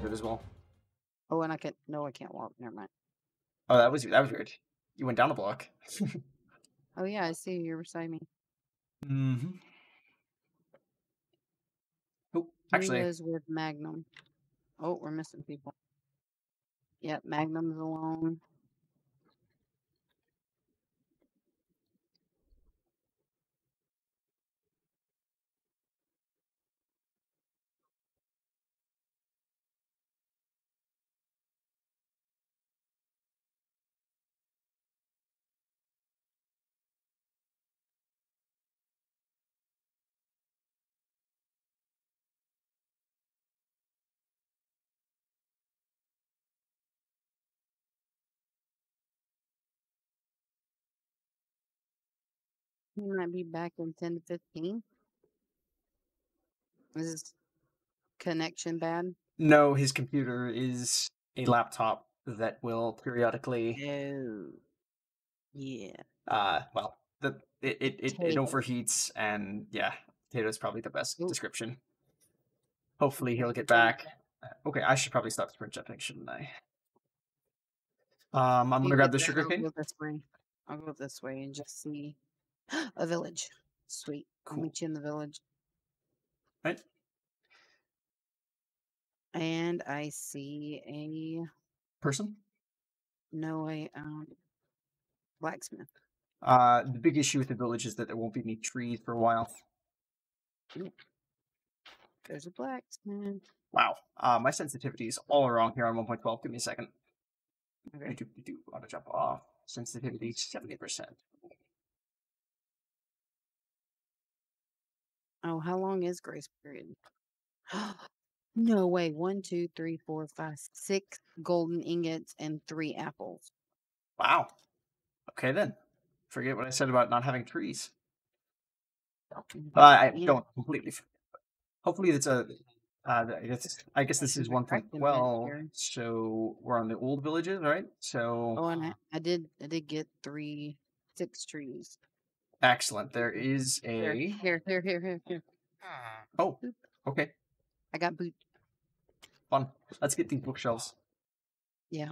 the invisible. Oh, and I can't. No, I can't walk. Never mind. Oh, that was weird. You went down a block. Oh yeah, I see. You're beside me. Mm-hmm. Oh, actually, is with Magnum. Oh, we're missing people. Yep, Magnum's alone. He might be back in 10 to 15. Is his connection bad? No, his computer is a laptop that will periodically... Oh, yeah. Well, it overheats, and yeah, potato's probably the best description. Hopefully he'll get back. Okay, I should probably stop sprint jumping, shouldn't I? I'm going to grab the sugar cane. I'll go this way and just see... A village. Sweet. Cool. I'll meet you in the village. Right. And I see a... Person? No, a blacksmith. The big issue with the village is that there won't be any trees for a while. Ooh. There's a blacksmith. Wow. My sensitivity is all wrong here on 1.12. Give me a second. Okay. I do auto jump off. Sensitivity 70%. Oh, how long is grace period? No way. 1, 2, 3, 4, 5, 6 golden ingots and 3 apples. Wow. Okay, then. Forget what I said about not having trees. I don't completely forget. Hopefully, it's a. I guess this is 1.12. So we're on the old villages, right? So. Oh, and I did get 6 trees. Excellent. There is a... Here. Oh, okay. I got boot. Fun. Let's get these bookshelves. Yeah.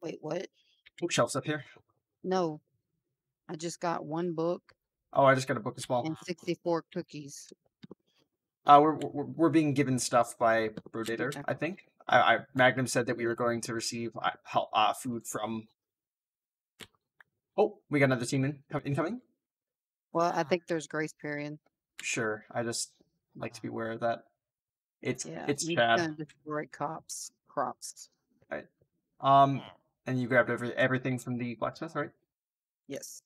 Wait, what? Bookshelves up here. No. I just got 1 book. Oh, I just got a book as well. And 64 cookies. We're being given stuff by Brodator, I think. Magnum said that we were going to receive food from... Oh, we got another team incoming. Well, I think there's grace period. Sure, I just like to be aware of that. It's bad. Gonna destroy crops. Right. And you grabbed everything from the blacksmith, right? Yes.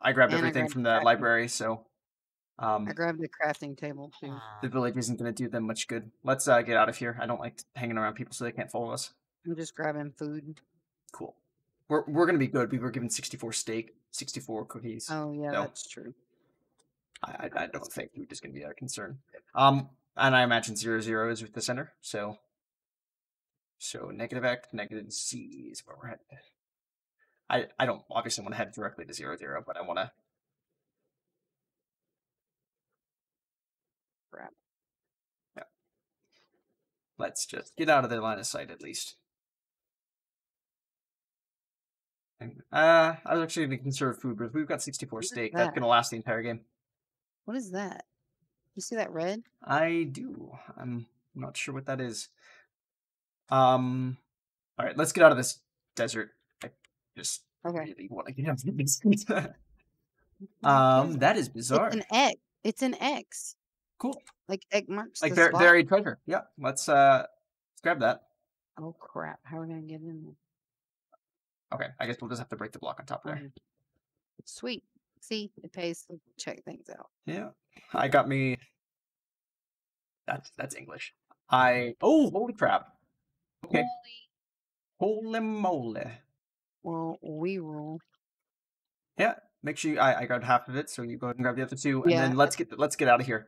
I grabbed everything from the library, so. I grabbed the crafting table too. The village isn't going to do them much good. Let's get out of here. I don't like hanging around people so they can't follow us. I'm just grabbing food. Cool. We're gonna be good. We were given 64 steak, 64 cookies. Oh yeah, so that's true. I don't think we're just gonna be that concerned. And I imagine 0, 0 is with the center, so negative X, negative C is where we're headed. I don't obviously want to head directly to 0, 0, but I want to. Crap. Yeah. Let's just get out of the line of sight at least. I was actually going to conserve food, but we've got 64 steak. That's going to last the entire game. What is that? You see that red? I do. I'm not sure what that is. All right, let's get out of this desert. I just really want to get out of this. That is bizarre. It's an X. It's an X. Cool. Like egg marks. Like buried treasure. Yeah. Let's grab that. Oh crap! How are we going to get in there? Okay, I guess we'll just have to break the block on top there. Sweet. See, it pays to check things out. Yeah. I got me... That's English. Oh, holy crap. Okay. Holy moly. Well, we rule. Yeah. Make sure I grabbed half of it, so you go ahead and grab the other 2, and then let's get out of here.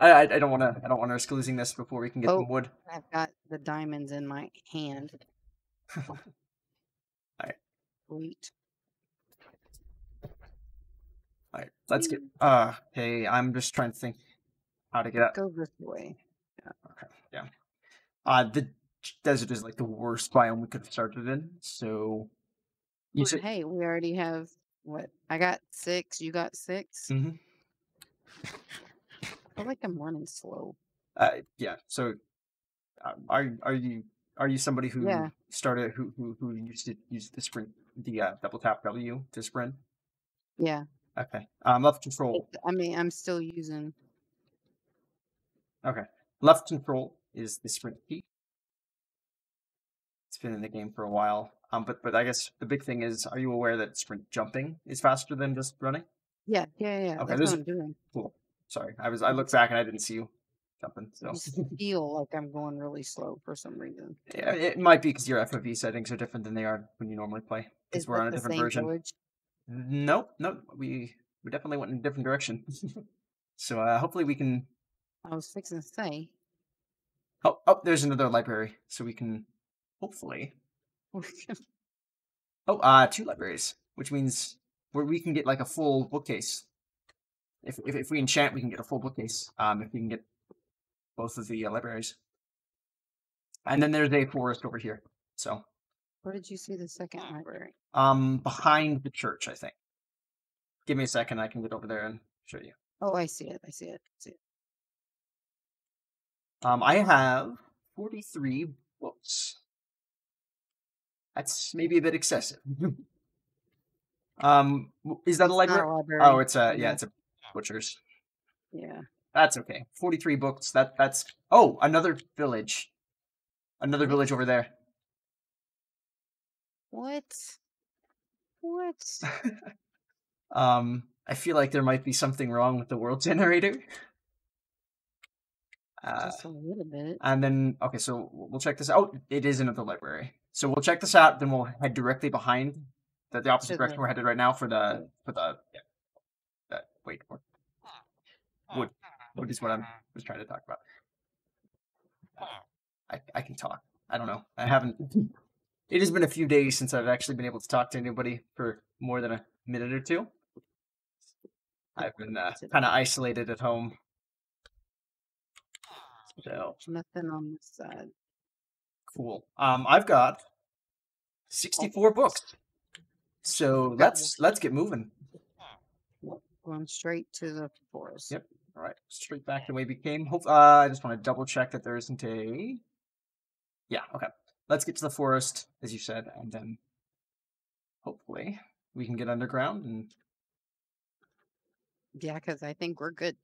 I don't want to. I don't want to risk losing this before we can get some wood. I've got the diamonds in my hand. Wait. All right, let's get. Hey, I'm just trying to think how to get out. Go this way. Yeah. Okay. Yeah. The desert is like the worst biome we could have started in. So, hey, we already have what? I got 6. You got 6. Mm-hmm. I feel like I'm running slow. Yeah. So, are you somebody who started who used to use the sprint, the double tap W to sprint? Yeah. Okay. Left control. I mean, I'm still using. Okay. Left control is the sprint key. It's been in the game for a while. But I guess the big thing is, are you aware that sprint jumping is faster than just running? Yeah, yeah, yeah. Okay, that's what I'm doing. Cool. Sorry, I looked back and I didn't see you jumping. So I just feel like I'm going really slow for some reason. Yeah, it might be because your FOV settings are different than they are when you normally play. Because we're on a different version. Village? Nope. We definitely went in a different direction. So hopefully we can. I was fixing to say. Oh, there's another library, so we can hopefully. Two libraries, which means where we can get like a full bookcase. If we enchant, we can get a full bookcase. If we can get both of the libraries, and then there's a forest over here. So. Where did you see the second library? Behind the church, I think. Give me a second, I can get over there and show you. Oh, I see it. I have 43 books. That's maybe a bit excessive. Is that a library? Oh, it's a it's a butcher's. Yeah. That's okay. 43 books. That's another village. Another village over there. What? I feel like there might be something wrong with the world generator. Just a little bit. And then, okay, so we'll check this out. Oh, it is another library. So we'll check this out, then we'll head directly behind the opposite direction we're headed right now for wood is what I was trying to talk about. I can talk. I don't know. I haven't. It has been a few days since I've actually been able to talk to anybody for more than a minute or two. I've been kind of isolated at home. So. Nothing on this side. Cool. I've got 64 books. So let's get moving. Going straight to the forest. Yep. All right. Straight back the way we came. I just want to double check that there isn't a. Yeah. Okay. Let's get to the forest, as you said, and then hopefully we can get underground and. Yeah, because I think we're good.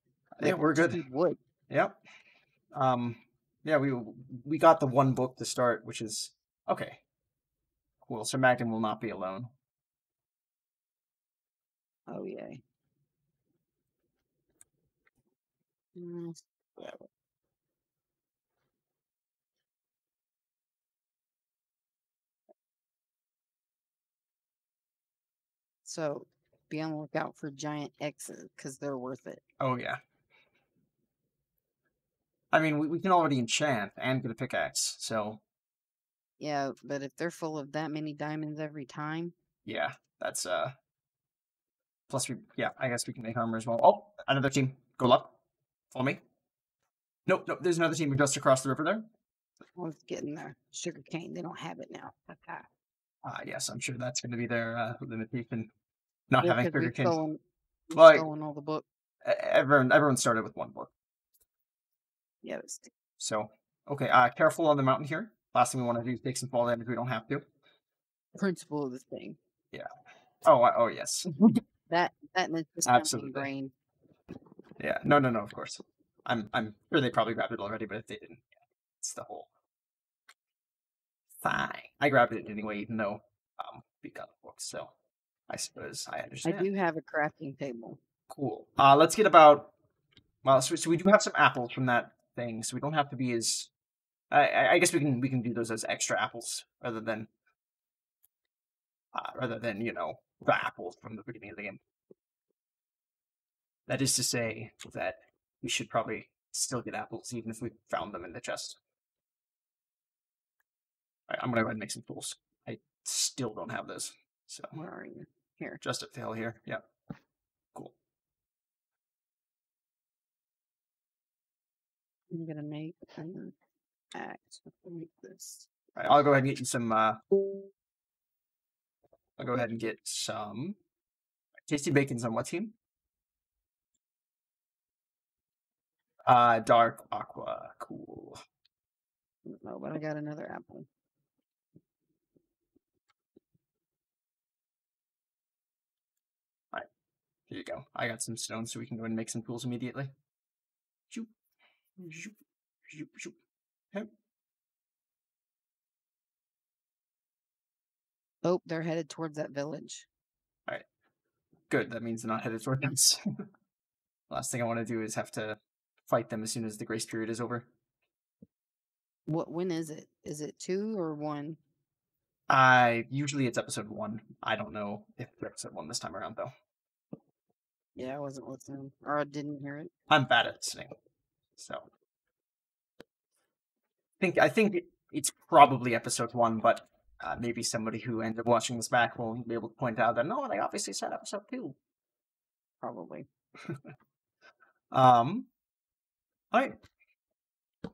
Yeah, we're good. Wood. Yep. Yeah, we got the one book to start, which is okay. Cool. So Magden will not be alone. Oh yay! So be on the lookout for giant X's because they're worth it. Oh yeah. I mean, we can already enchant and get a pickaxe, so. Yeah, but if they're full of that many diamonds every time. Yeah, that's Plus, I guess we can make armor as well. Oh, another team. Go luck. Follow me. Nope. There's another team just across the river there. I was getting their sugar cane. They don't have it now. Yes, I'm sure that's going to be their limitation. Not having sugar cane. Like all the book. Everyone started with one book. Yeah, so, okay, careful on the mountain here. Last thing we want to do is take some fall damage. We don't have to. Principle of the thing. Yeah. Oh, yes. that and it's absolutely brain. Yeah. No. Of course. I'm sure they probably grabbed it already, but if they didn't, it's the whole thing. I grabbed it anyway, even though we got a book. So, I suppose I understand. I do have a crafting table. Cool. Let's get about. Well, so we do have some apples from that. Things so we don't have to be as I guess we can do those as extra apples rather than the apples from the beginning of the game. That is to say that we should probably still get apples even if we found them in the chest. All right, I'm gonna go ahead and make some tools. I still don't have those. So where are you? Here, just up the hill here. Yep. I'm gonna make axe. This. Right, I'll go ahead and get you some. I'll go ahead and get some tasty bacon's on what team? Dark aqua. Cool. No, but I got another apple. All right, here you go. I got some stone, so we can go and make some tools immediately. Shoop, shoop, shoop, shoop. Okay. Oh, they're headed towards that village. All right, good. That means they're not headed towards us. Last thing I want to do is have to fight them as soon as the grace period is over. What? When is it? Is it 2 or 1? Usually it's episode 1. I don't know if it's episode 1 this time around though. Yeah, I wasn't listening, or I didn't hear it. I'm bad at listening, so I think it's probably episode 1, but maybe somebody who ended up watching this back will be able to point out that no, they obviously said episode 2. Probably. All right. A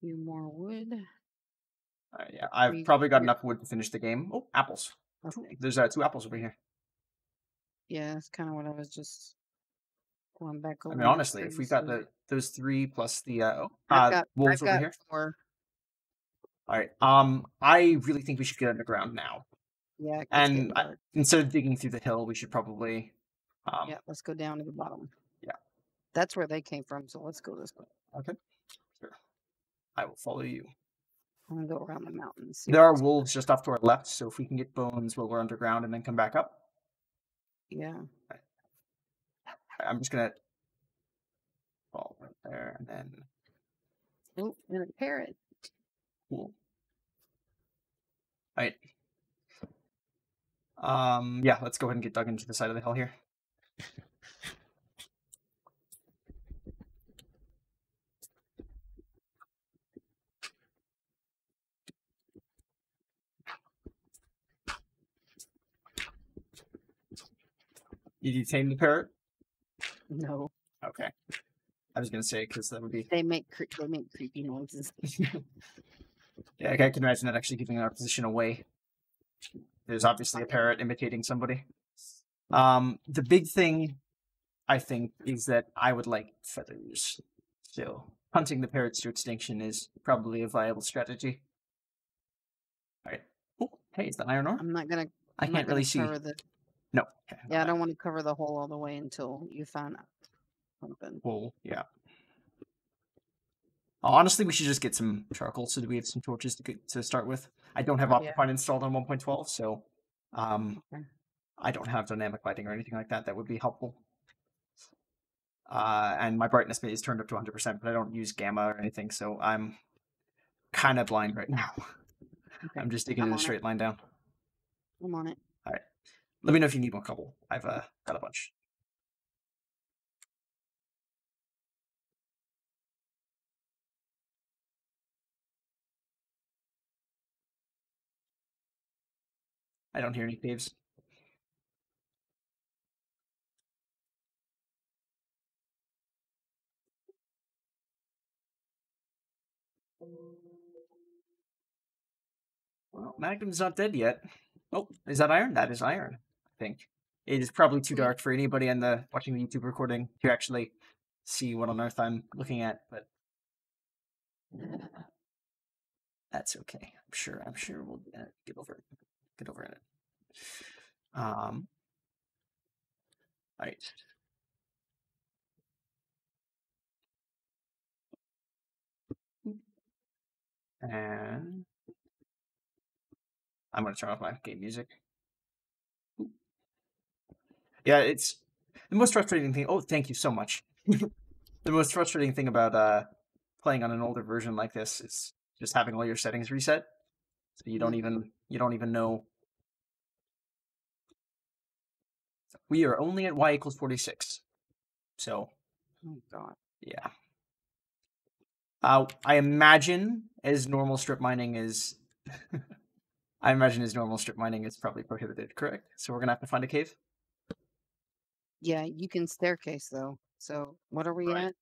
few more wood. All right, yeah, I've probably got enough wood to finish the game. Oh, apples. Okay. There's 2 apples over here. Yeah, that's kind of what I was just going back over. I mean, honestly, if we got those 3 plus the wolves over here. 4. All right. I really think we should get underground now. Yeah. And instead of digging through the hill, we should probably. Yeah, let's go down to the bottom. Yeah. That's where they came from, so let's go this way. Okay. Sure. I will follow you. I'm going to go around the mountains. There are wolves just off to our left, so if we can get bones while we're underground and then come back up. Yeah. Right. I'm just going to fall right there and then... Oh, and a parrot. Cool. All right. Yeah, let's go ahead and get dug into the side of the hill here. Did you tame the parrot? No. Okay. I was gonna say because that would be. They make creepy noises. Yeah, I can imagine that actually giving our position away. There's obviously a parrot imitating somebody. The big thing, I think, is that I would like feathers. So hunting the parrots to extinction is probably a viable strategy. All right. Oh, hey, is that iron ore? I'm not gonna. I can't really see. No. Okay. Yeah, I don't want to cover the hole all the way until you find out something. Well, yeah. Honestly, we should just get some charcoal so that we have some torches to start with. I don't have Optifine installed on 1.12, so okay. I don't have dynamic lighting or anything like that. That would be helpful. And my brightness is turned up to 100%, but I don't use gamma or anything, so I'm kind of blind right now. Okay. I'm just digging in a straight line down. I'm on it. All right. Let me know if you need more cobble. I've got a bunch. I don't hear any caves. Well, Magnum's not dead yet. Oh, is that iron? That is iron. Think it is probably too dark for anybody on the watching the YouTube recording to actually see what on earth I'm looking at, but that's okay. I'm sure we'll get over in it. All right. And I'm going to turn off my game music. Yeah, it's the most frustrating thing. Oh, thank you so much. The most frustrating thing about playing on an older version like this is just having all your settings reset, so you don't even know. We are only at y equals 46. So, oh god, yeah. I imagine as normal strip mining is, probably prohibited, correct? So we're gonna have to find a cave. Yeah, you can staircase though. So what are we at?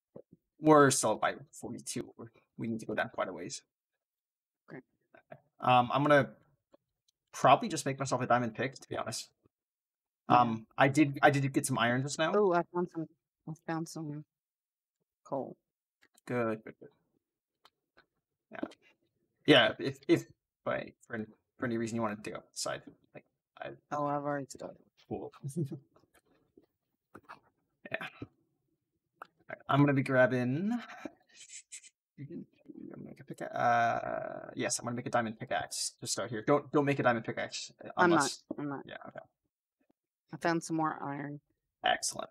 We're still by 42. We need to go down quite a ways. Okay. I'm gonna probably just make myself a diamond pick, to be honest. I did get some iron just now. Oh, I found some coal. Good. Yeah. If by for any reason you want to dig up the side, like I've already started. Cool. Yeah. Right, I'm gonna be grabbing. I'm gonna make a pickaxe. Yes, I'm gonna make a diamond pickaxe to start here. Don't make a diamond pickaxe. Unless... I'm not. Yeah. Okay. I found some more iron. Excellent.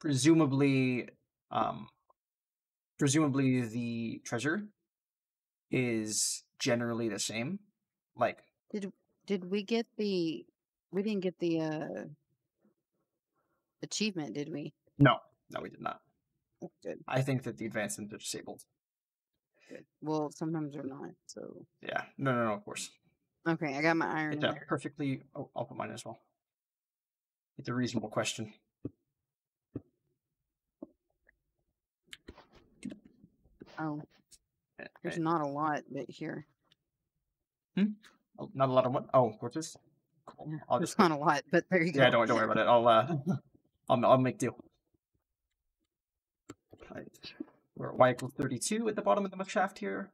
Presumably the treasure is generally the same. Like, did we get the? We didn't get the achievement, did we? No, we did not. That's good. I think that the advancements are disabled. Good. Well, sometimes they're not. So yeah, no, of course. Okay, I got my iron. It's perfectly. Oh, I'll put mine as well. It's a reasonable question. Oh, okay. There's not a lot, but here. Oh, not a lot of what? Oh, torches. Cool. There's not a lot, but there you go. Yeah, don't worry about it. I'll make do. Right. We're at Y equals 32 at the bottom of the shaft here.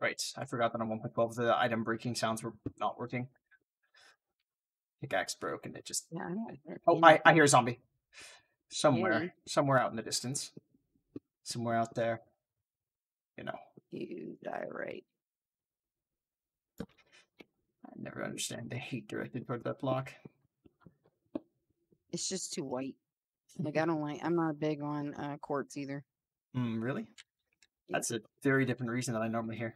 Right, I forgot that on 1.12 the item breaking sounds were not working. Pickaxe broke and it just... Yeah, I hear a zombie. Somewhere out in the distance. Somewhere out there. You know. You die right. I never understand the hate directed toward that block. It's just too white. Like, I'm not big on quartz either. Really? Yeah. That's a very different reason that I normally hear.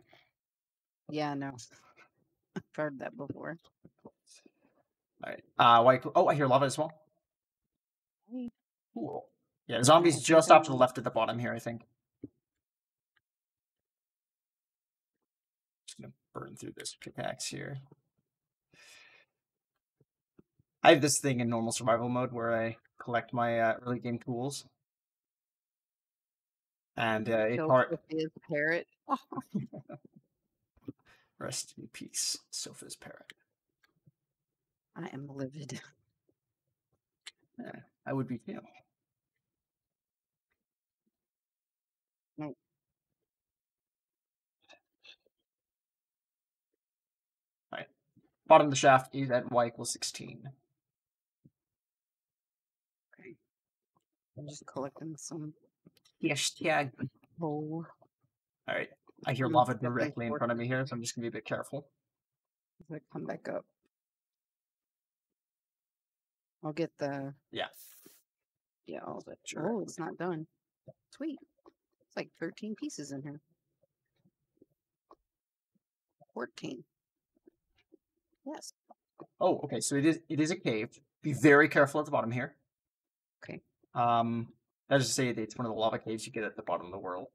Yeah, I know. I've heard that before. All right. Oh, I hear lava as well. Cool. Yeah, zombies just off to the left at the bottom here, I think. Just gonna burn through this pickaxe here. I have this thing in normal survival mode where I collect my early game tools. And Sofa's parrot. Rest in peace, Sofa's parrot. I am livid. Yeah, I would be too. No. All right. Bottom of the shaft is at Y equals 16. Okay. I'm just collecting some. Hashtag. All right. I hear lava directly in front of me here, so I'm just going to be a bit careful. Come back up. I'll get the... Yeah. Yeah, all of it. Sure. Oh, it's not done. Sweet. It's like 13 pieces in here. 14. Yes. Oh, okay. So it is a cave. Be very careful at the bottom here. Okay. That is to say, it's one of the lava caves you get at the bottom of the world.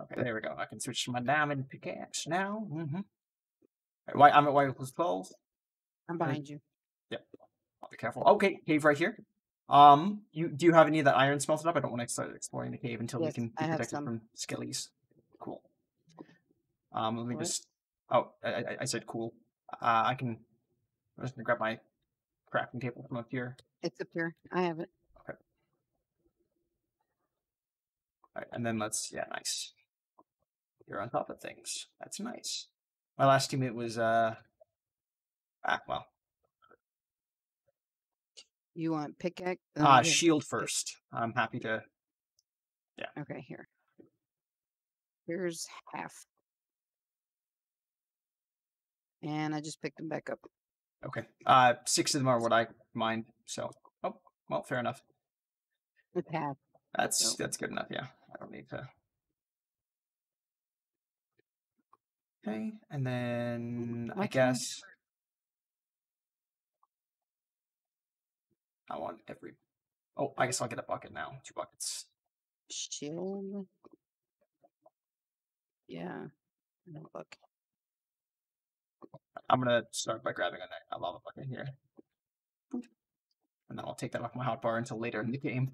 Okay, there we go. I can switch to my diamond pickaxe now. I'm at Y equals 12. I'm behind you. Yep. I'll be careful. Okay, cave right here. Do you have any of that iron smelted up? I don't want to start exploring the cave until we can be protected from skellies. Cool. Let me just... Oh, I said cool. I'm just going to grab my crafting table from up here. It's up here. I have it. Okay. All right, and then let's... Yeah, nice. You're on top of things. That's nice. My last teammate was, well. You want pickaxe? Shield first. I'm happy to. Yeah. Okay, here. Here's half. And I just picked them back up. Okay. 6 of them are what I mined, so. Oh, well, fair enough. It's half. That's good enough, yeah. I don't need to. Okay, and then I guess I want every. Oh, I guess I'll get a bucket now. 2 buckets. Shield. Yeah. No bucket. I'm gonna start by grabbing a lava bucket here. And then I'll take that off my hotbar until later in the game.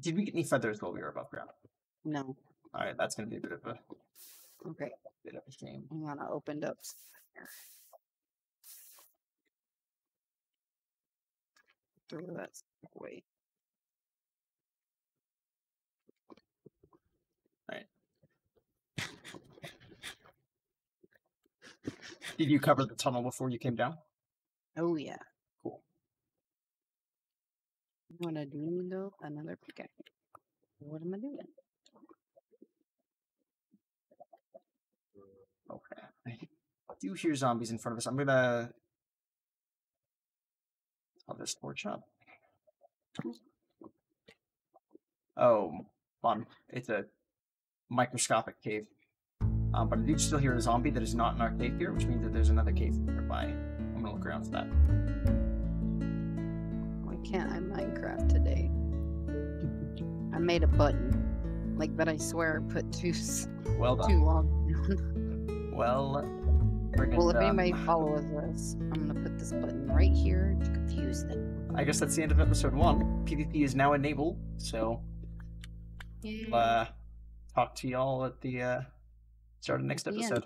Did we get any feathers while we were above ground? No. Alright, that's gonna be a bit of a shame. Hang on, I opened up. Throw that away. Alright. Did you cover the tunnel before you came down? Oh yeah. Cool. I'm gonna do though another pickaxe. What am I doing? Okay. I do hear zombies in front of us. I'm gonna I'll just torch up. Oh, fun. It's a microscopic cave. But I do still hear a zombie that is not in our cave here, which means that there's another cave nearby. I'm gonna look around for that. Why can't I Minecraft today? I made a button. Like that I swear I put too long down. Well, if anybody follows us, I'm gonna put this button right here to confuse them. I guess that's the end of episode 1. PvP is now enabled, so I'll talk to y'all at the start of the next episode.